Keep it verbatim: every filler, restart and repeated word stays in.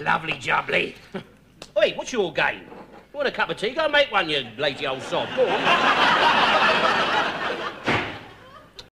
Lovely Jubbly. Oi, what's your game? You want a cup of tea? Go make one, you lazy old sod. Go on.